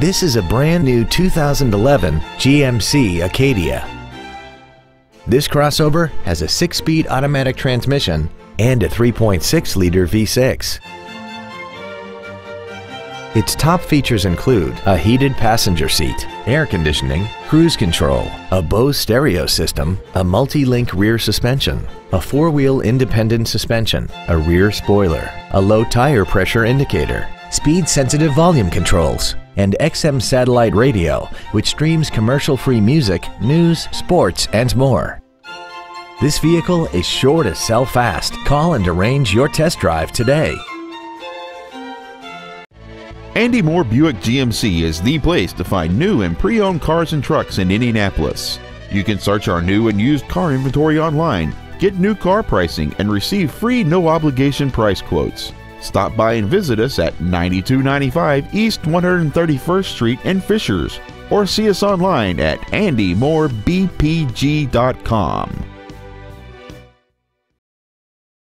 This is a brand new 2011 GMC Acadia. This crossover has a 6-speed automatic transmission and a 3.6-liter V6. Its top features include a heated passenger seat, air conditioning, cruise control, a Bose stereo system, a multi-link rear suspension, a 4-wheel independent suspension, a rear spoiler, a low tire pressure indicator, speed-sensitive volume controls, and XM satellite radio, which streams commercial-free music, news, sports, and more. This vehicle is sure to sell fast. Call and arrange your test drive today. Andy Mohr Buick GMC is the place to find new and pre-owned cars and trucks in Indianapolis. You can search our new and used car inventory online, get new car pricing, and receive free no-obligation price quotes. Stop by and visit us at 9295 East 131st Street in Fishers, or see us online at andymohrbpg.com.